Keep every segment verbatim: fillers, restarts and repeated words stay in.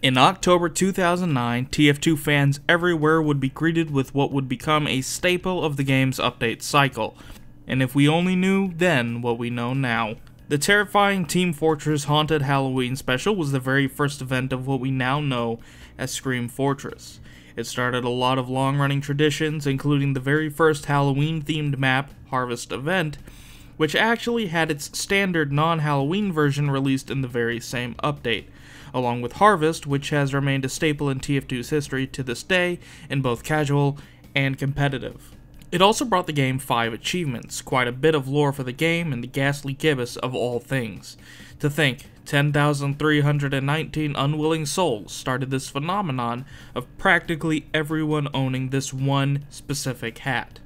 In October two thousand nine, T F two fans everywhere would be greeted with what would become a staple of the game's update cycle, and if we only knew then what we know now. The terrifying Team Fortress Haunted Halloween Special was the very first event of what we now know as Scream Fortress. It started a lot of long-running traditions, including the very first Halloween-themed map, Harvest Event, which actually had its standard non-Halloween version released in the very same update, along with Harvest, which has remained a staple in T F two's history to this day in both casual and competitive. It also brought the game five achievements, quite a bit of lore for the game and the Ghastly Gibus of all things. To think, ten thousand three hundred nineteen unwilling souls started this phenomenon of practically everyone owning this one specific hat.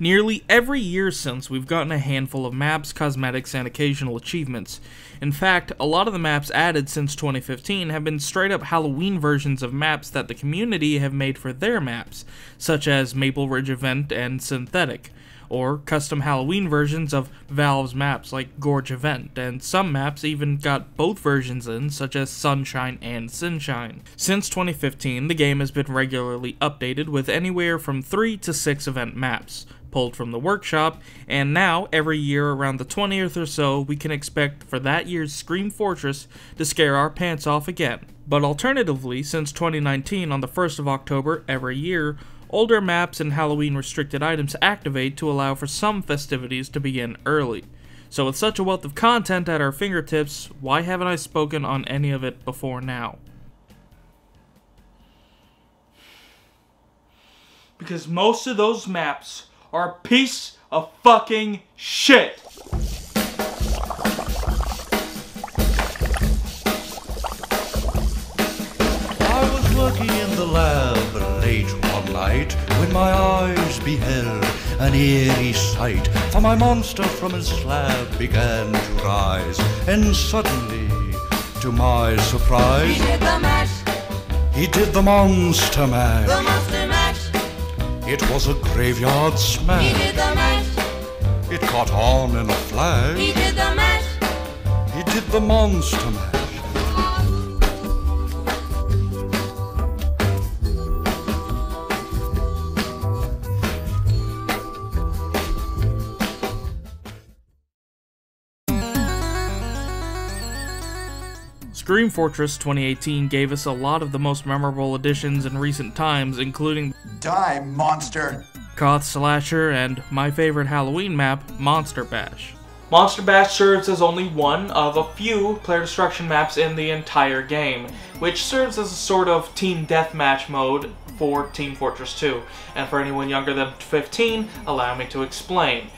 Nearly every year since, we've gotten a handful of maps, cosmetics, and occasional achievements. In fact, a lot of the maps added since twenty fifteen have been straight up Halloween versions of maps that the community have made for their maps, such as Maple Ridge Event and Synthetic, or custom Halloween versions of Valve's maps like Gorge Event, and some maps even got both versions in, such as Sunshine and Sunshine. Since twenty fifteen, the game has been regularly updated with anywhere from three to six event maps, pulled from the workshop, and now, every year around the twentieth or so, we can expect for that year's Scream Fortress to scare our pants off again. But alternatively, since twenty nineteen on the first of October every year, older maps and Halloween restricted items activate to allow for some festivities to begin early. So with such a wealth of content at our fingertips, why haven't I spoken on any of it before now? Because most of those maps are a piece of fucking shit! I was working in the lab late one night when my eyes beheld an eerie sight, for my monster from his slab began to rise, and suddenly, to my surprise, he did the mash! He did the Monster Mash! The Monster Mash! It was a graveyard smash! He did the mash! It caught on in a flash! He did the mash! He did the Monster Mash! Scream Fortress twenty eighteen gave us a lot of the most memorable additions in recent times, including Die Monster, Koth Slasher, and my favorite Halloween map, Monster Bash. Monster Bash serves as only one of a few player destruction maps in the entire game, which serves as a sort of team deathmatch mode for Team Fortress two. And for anyone younger than fifteen, allow me to explain.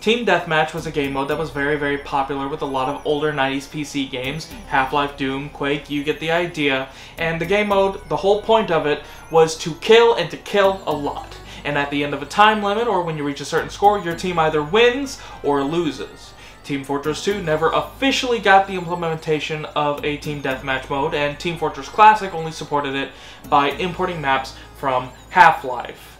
Team Deathmatch was a game mode that was very, very popular with a lot of older nineties P C games, Half-Life, Doom, Quake, you get the idea, and the game mode, the whole point of it, was to kill and to kill a lot. And at the end of a time limit, or when you reach a certain score, your team either wins or loses. Team Fortress two never officially got the implementation of a Team Deathmatch mode, and Team Fortress Classic only supported it by importing maps from Half-Life.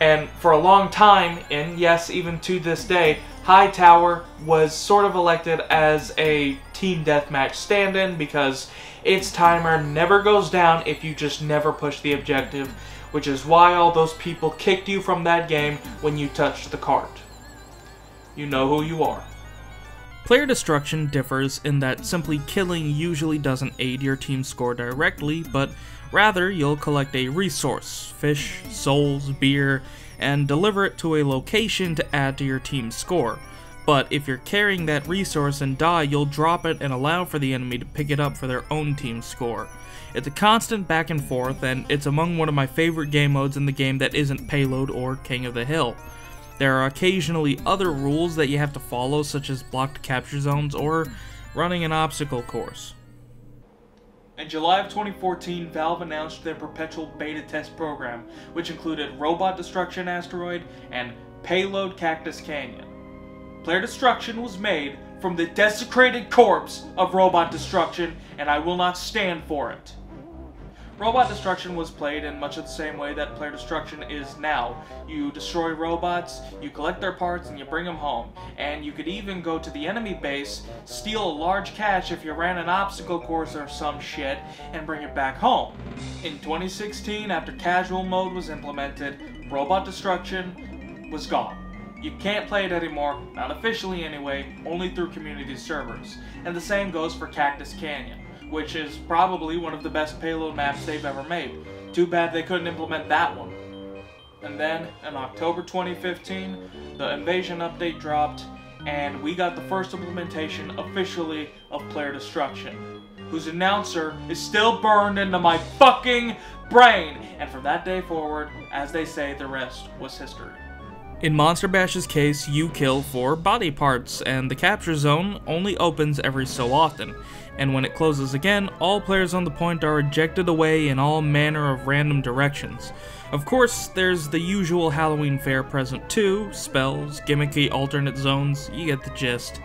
And for a long time, and yes, even to this day, High Tower was sort of elected as a team deathmatch stand-in because its timer never goes down if you just never push the objective, which is why all those people kicked you from that game when you touched the cart. You know who you are. Player destruction differs in that simply killing usually doesn't aid your team score directly, but rather you'll collect a resource, fish, souls, beer, and deliver it to a location to add to your team's score. But if you're carrying that resource and die, you'll drop it and allow for the enemy to pick it up for their own team's score. It's a constant back and forth, and it's among one of my favorite game modes in the game that isn't Payload or King of the Hill. There are occasionally other rules that you have to follow, such as blocked capture zones or running an obstacle course. In July of twenty fourteen, Valve announced their perpetual beta test program, which included Robot Destruction, Asteroid, and Payload Cactus Canyon. Player Destruction was made from the desecrated corpse of Robot Destruction, and I will not stand for it. Robot Destruction was played in much of the same way that Player Destruction is now. You destroy robots, you collect their parts, and you bring them home. And you could even go to the enemy base, steal a large cache if you ran an obstacle course or some shit, and bring it back home. In twenty sixteen, after casual mode was implemented, Robot Destruction was gone. You can't play it anymore, not officially anyway, only through community servers. And the same goes for Cactus Canyon, which is probably one of the best payload maps they've ever made. Too bad they couldn't implement that one. And then, in October twenty fifteen, the Invasion update dropped, and we got the first implementation officially of Player Destruction, whose announcer is still burned into my fucking brain. And from that day forward, as they say, the rest was history. In Monster Bash's case, you kill for body parts, and the capture zone only opens every so often, and when it closes again, all players on the point are ejected away in all manner of random directions. Of course, there's the usual Halloween fare present too, spells, gimmicky alternate zones, you get the gist.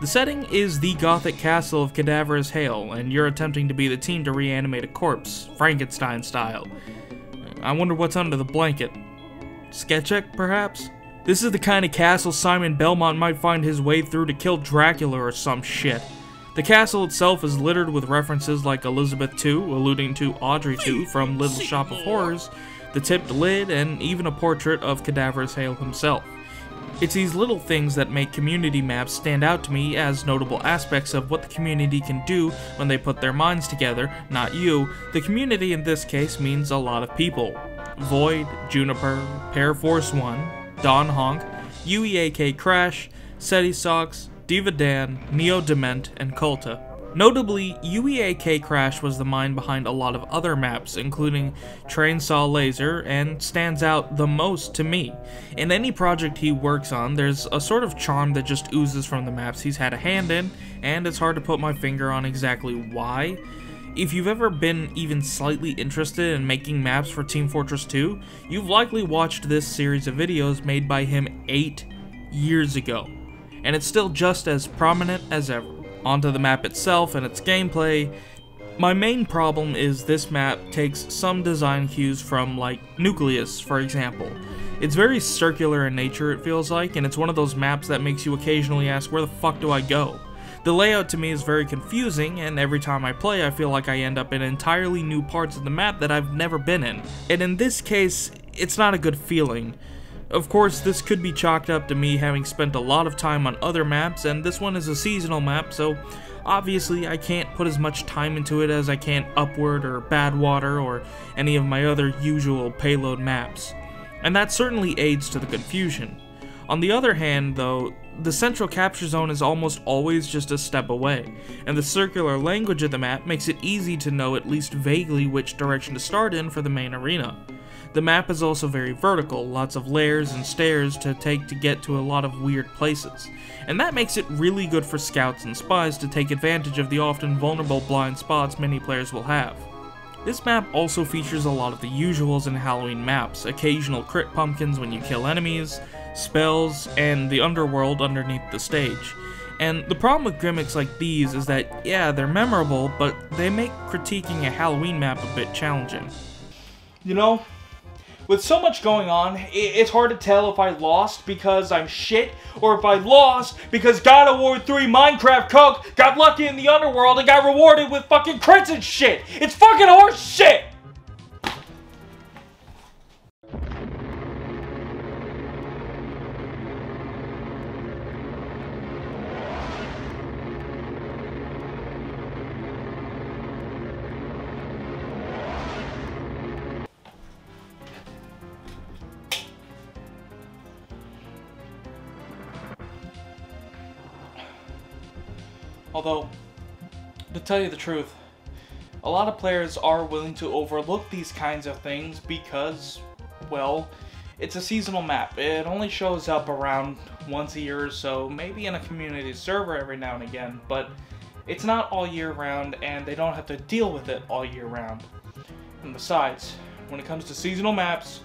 The setting is the gothic castle of Cadaverous Hale, and you're attempting to be the team to reanimate a corpse, Frankenstein style. I wonder what's under the blanket. Sketchek, perhaps? This is the kind of castle Simon Belmont might find his way through to kill Dracula or some shit. The castle itself is littered with references like Elizabeth the Second, alluding to Audrey the Second from Little Shop of Horrors, the tipped lid, and even a portrait of Cadaverous Hale himself. It's these little things that make community maps stand out to me as notable aspects of what the community can do when they put their minds together, not you. The community in this case means a lot of people. Void, Juniper, Paraforce One, Don Honk, U E A K Crash, Seti Sox, Diva Dan, Neo Dement, and Colta. Notably, U E A K Crash was the mind behind a lot of other maps, including Trainsaw Laser, and stands out the most to me. In any project he works on, there's a sort of charm that just oozes from the maps he's had a hand in, and it's hard to put my finger on exactly why. If you've ever been even slightly interested in making maps for Team Fortress two, you've likely watched this series of videos made by him eight years ago, and it's still just as prominent as ever. Onto the map itself and its gameplay, my main problem is this map takes some design cues from, like, Nucleus, for example. It's very circular in nature, it feels like, and it's one of those maps that makes you occasionally ask, where the fuck do I go? The layout to me is very confusing, and every time I play I feel like I end up in entirely new parts of the map that I've never been in, and in this case, it's not a good feeling. Of course, this could be chalked up to me having spent a lot of time on other maps, and this one is a seasonal map, so obviously I can't put as much time into it as I can Upward or Badwater or any of my other usual payload maps, and that certainly aids to the confusion. On the other hand, though, the central capture zone is almost always just a step away, and the circular language of the map makes it easy to know at least vaguely which direction to start in for the main arena. The map is also very vertical, lots of layers and stairs to take to get to a lot of weird places, and that makes it really good for scouts and spies to take advantage of the often vulnerable blind spots many players will have. This map also features a lot of the usuals in Halloween maps, occasional crit pumpkins when you kill enemies, spells, and the underworld underneath the stage. And the problem with gimmicks like these is that, yeah, they're memorable, but they make critiquing a Halloween map a bit challenging. You know, with so much going on, it's hard to tell if I lost because I'm shit, or if I lost because God of War three Minecraft Coke got lucky in the underworld and got rewarded with fucking crits and shit! It's fucking horse shit! Although, to tell you the truth, a lot of players are willing to overlook these kinds of things because, well, it's a seasonal map. It only shows up around once a year or so, maybe in a community server every now and again, but it's not all year round and they don't have to deal with it all year round. And besides, when it comes to seasonal maps,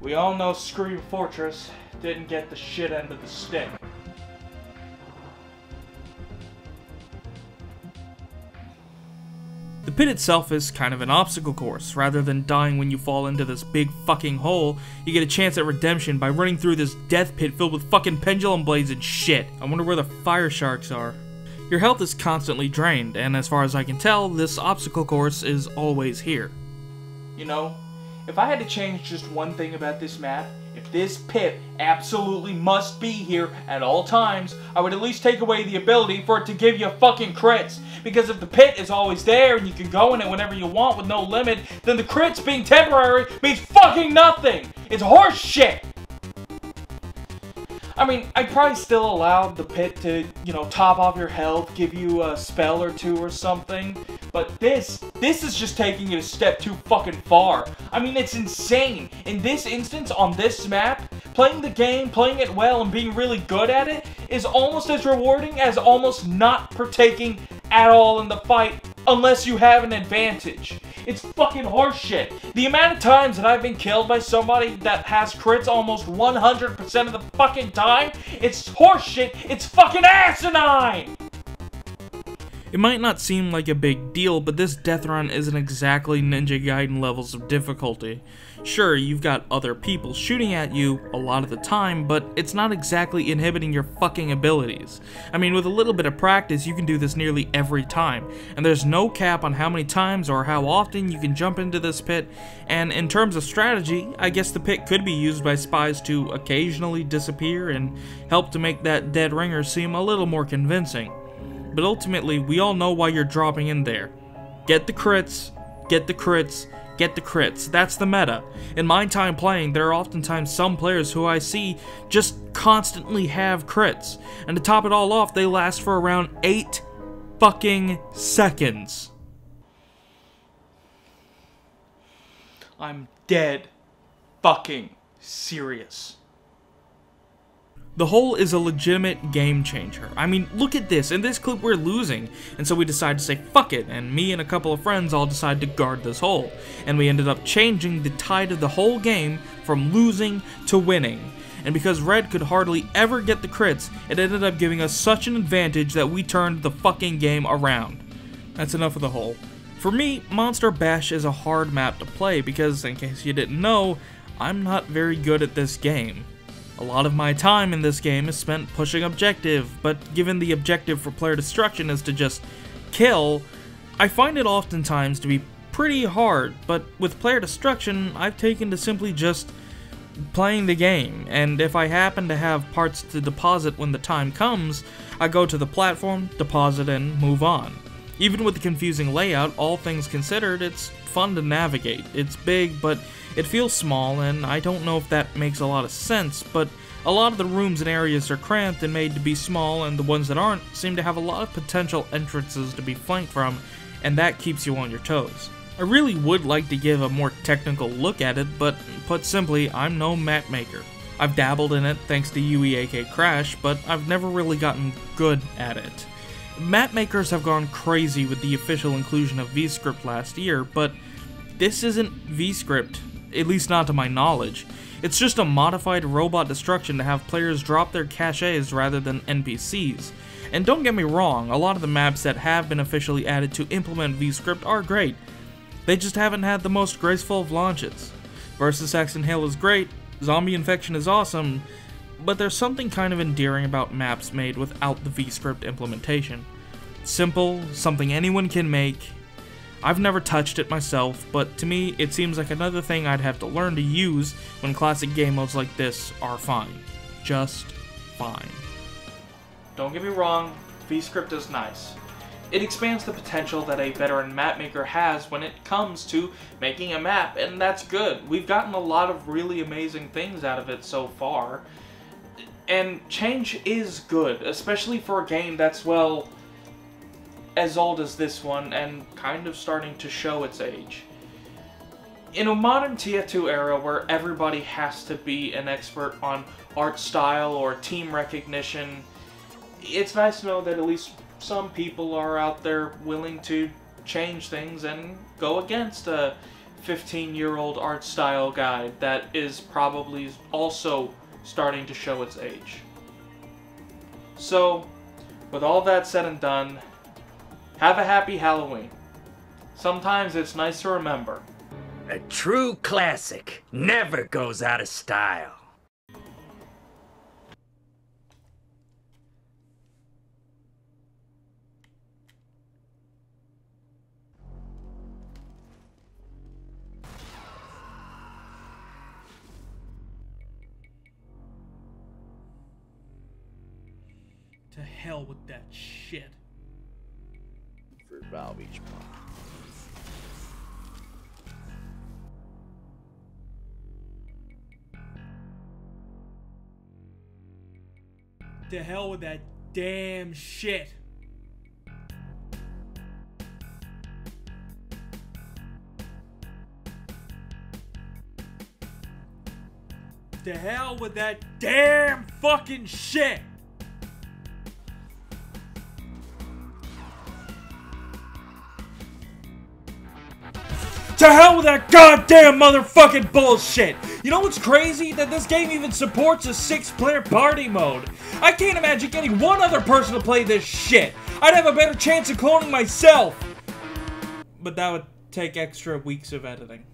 we all know Scream Fortress didn't get the shit end of the stick. The pit itself is kind of an obstacle course. Rather than dying when you fall into this big fucking hole, you get a chance at redemption by running through this death pit filled with fucking pendulum blades and shit. I wonder where the fire sharks are. Your health is constantly drained, and as far as I can tell, this obstacle course is always here. You know, if I had to change just one thing about this map, if this pit absolutely must be here at all times, I would at least take away the ability for it to give you fucking crits. Because if the pit is always there and you can go in it whenever you want with no limit, then the crits being temporary means fucking nothing! It's horse shit! I mean, I'd probably still allow the pit to, you know, top off your health, give you a spell or two or something, but this, this is just taking it a step too fucking far. I mean, it's insane. In this instance, on this map, playing the game, playing it well, and being really good at it is almost as rewarding as almost not partaking at all in the fight unless you have an advantage. It's fucking horseshit. The amount of times that I've been killed by somebody that has crits almost one hundred percent of the fucking time, it's horseshit. It's fucking asinine! It might not seem like a big deal, but this death run isn't exactly Ninja Gaiden levels of difficulty. Sure, you've got other people shooting at you a lot of the time, but it's not exactly inhibiting your fucking abilities. I mean, with a little bit of practice, you can do this nearly every time, and there's no cap on how many times or how often you can jump into this pit, and in terms of strategy, I guess the pit could be used by spies to occasionally disappear and help to make that dead ringer seem a little more convincing. But ultimately, we all know why you're dropping in there. Get the crits, get the crits, get the crits. That's the meta. In my time playing, there are oftentimes some players who I see just constantly have crits. And to top it all off, they last for around eight fucking seconds. I'm dead fucking serious. The hole is a legitimate game changer. I mean, look at this. In this clip, we're losing. And so we decide to say, fuck it. And me and a couple of friends all decide to guard this hole. And we ended up changing the tide of the whole game from losing to winning. And because Red could hardly ever get the crits, it ended up giving us such an advantage that we turned the fucking game around. That's enough of the hole. For me, Monster Bash is a hard map to play because, in case you didn't know, I'm not very good at this game. A lot of my time in this game is spent pushing objective, but given the objective for player destruction is to just kill, I find it oftentimes to be pretty hard, but with player destruction, I've taken to simply just playing the game, and if I happen to have parts to deposit when the time comes, I go to the platform, deposit, and move on. Even with the confusing layout, all things considered, it's fun to navigate. It's big, but it feels small, and I don't know if that makes a lot of sense, but a lot of the rooms and areas are cramped and made to be small, and the ones that aren't seem to have a lot of potential entrances to be flanked from, and that keeps you on your toes. I really would like to give a more technical look at it, but put simply, I'm no map maker. I've dabbled in it thanks to U E A K Crash, but I've never really gotten good at it. Map makers have gone crazy with the official inclusion of VScript last year, but this isn't VScript. At least not to my knowledge. It's just a modified Robot Destruction to have players drop their caches rather than N P Cs. And don't get me wrong, a lot of the maps that have been officially added to implement VScript are great. They just haven't had the most graceful of launches. Versus Cadaverous Hale is great, Zombie Infection is awesome, but there's something kind of endearing about maps made without the VScript implementation. Simple, something anyone can make. I've never touched it myself, but to me, it seems like another thing I'd have to learn to use when classic game modes like this are fine. Just fine. Don't get me wrong, VScript is nice. It expands the potential that a veteran mapmaker has when it comes to making a map, and that's good. We've gotten a lot of really amazing things out of it so far. And change is good, especially for a game that's, well, as old as this one and kind of starting to show its age. In a modern T F two era where everybody has to be an expert on art style or team recognition, it's nice to know that at least some people are out there willing to change things and go against a fifteen year old art style guide that is probably also starting to show its age. So, with all that said and done, have a happy Halloween. sometimes it's nice to remember. A true classic never goes out of style. To hell with that shit. For Valve each month. To hell with that damn shit. To hell with that damn fucking shit. To hell with that goddamn motherfucking bullshit! You know what's crazy? That this game even supports a six-player party mode. I can't imagine getting one other person to play this shit. I'd have a better chance of cloning myself. But that would take extra weeks of editing.